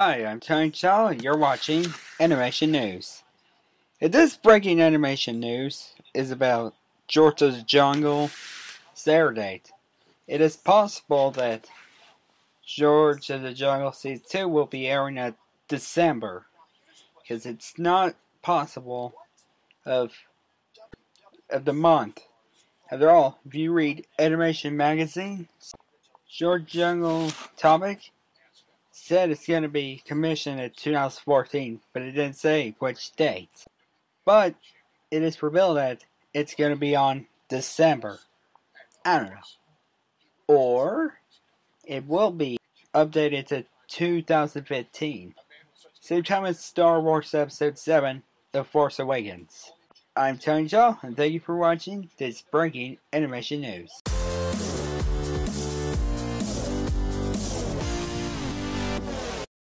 Hi, I'm Tony Chow and you're watching Animation News. This breaking animation news is about George of the Jungle star date. It is possible that George of the Jungle Season 2 will be airing in December, because it's not possible of the month. After all, if you read Animation Magazine, George Jungle topic said it's going to be commissioned in 2014, but it didn't say which date. But it is revealed that it's going to be on December. I don't know. Or it will be updated to 2015. Same time as Star Wars Episode 7 The Force Awakens. I'm Tony Chow, and thank you for watching this breaking animation news.